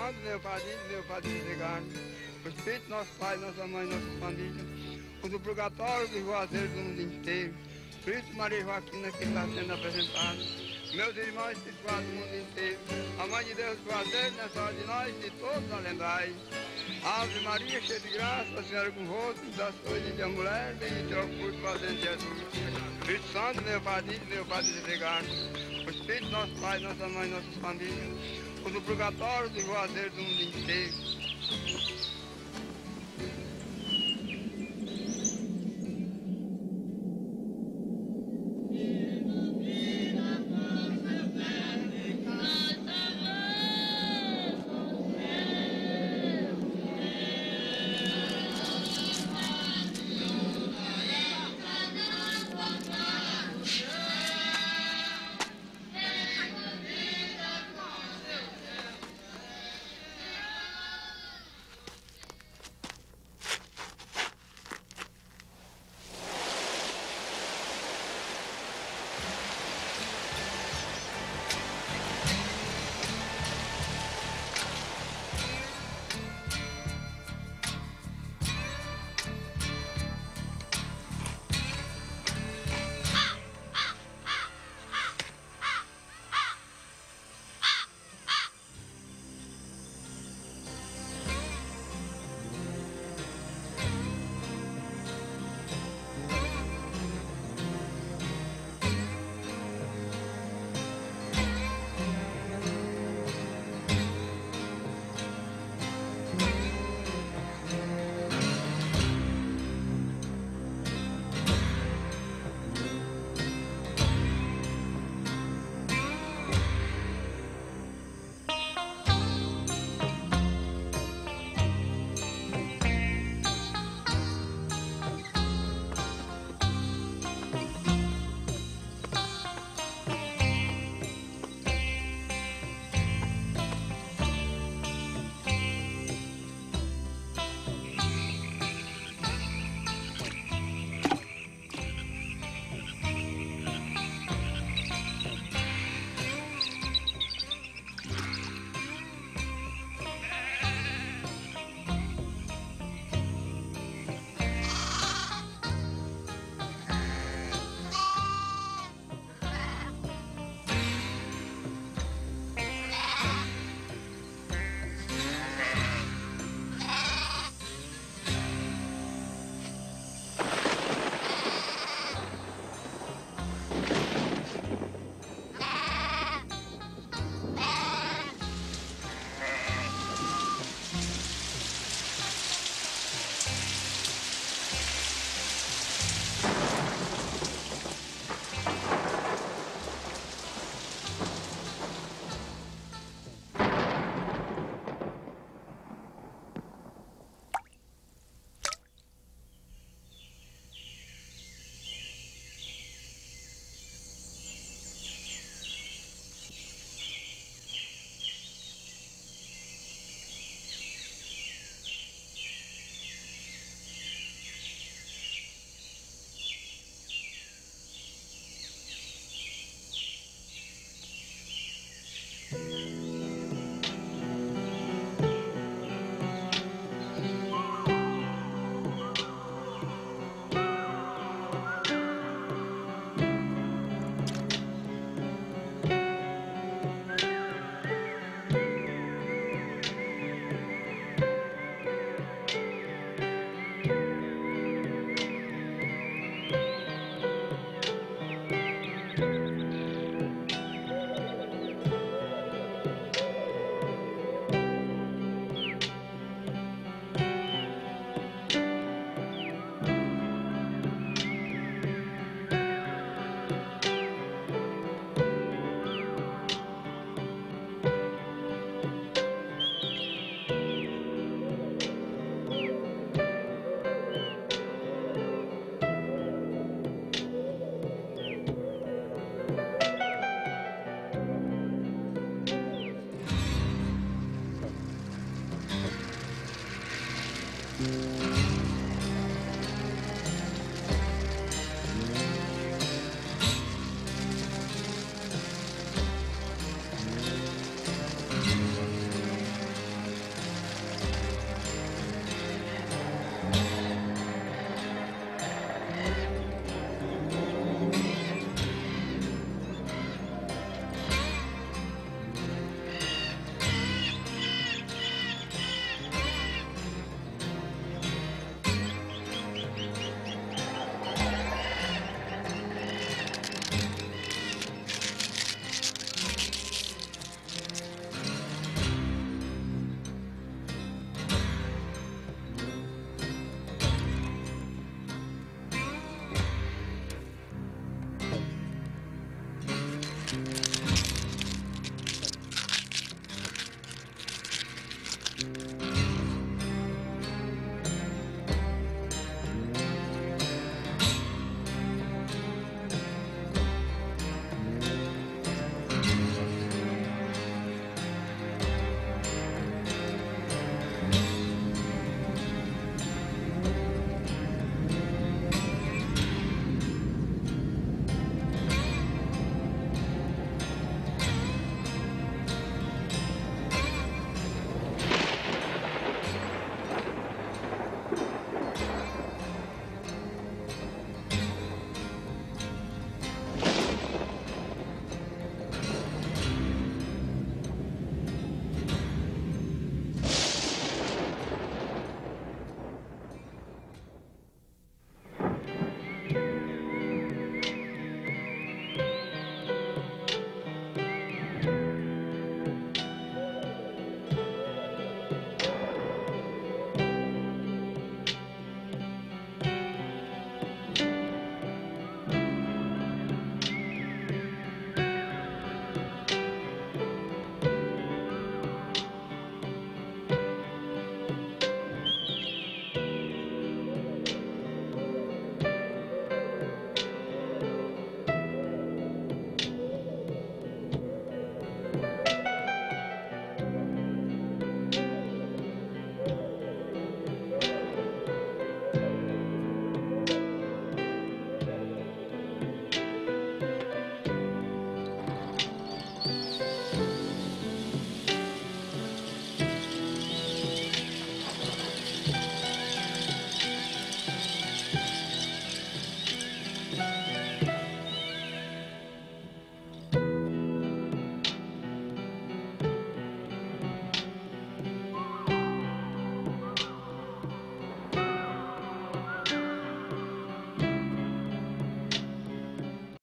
nome do meu padrinho Edgar, o Espírito de nosso Pai, nossa mãe, nossa família, o do purgatório dos juazeiros do mundo inteiro, Cristo, Maria Joaquina, que está sendo apresentado, meus irmãos espirituais do mundo inteiro, a Mãe de Deus, juazeiro, nessa hora de nós e de todos a lembrai. Ave Maria, cheia de graça, a Senhora convosco, abençoe entre as mulheres, bendito é o fruto do vosso ventre, Jesus. Espírito Santo, meu padrinho Edgar, o Espírito de nosso Pai, nossa mãe, nossas famílias, o do purgatório dos juazeiros do mundo inteiro.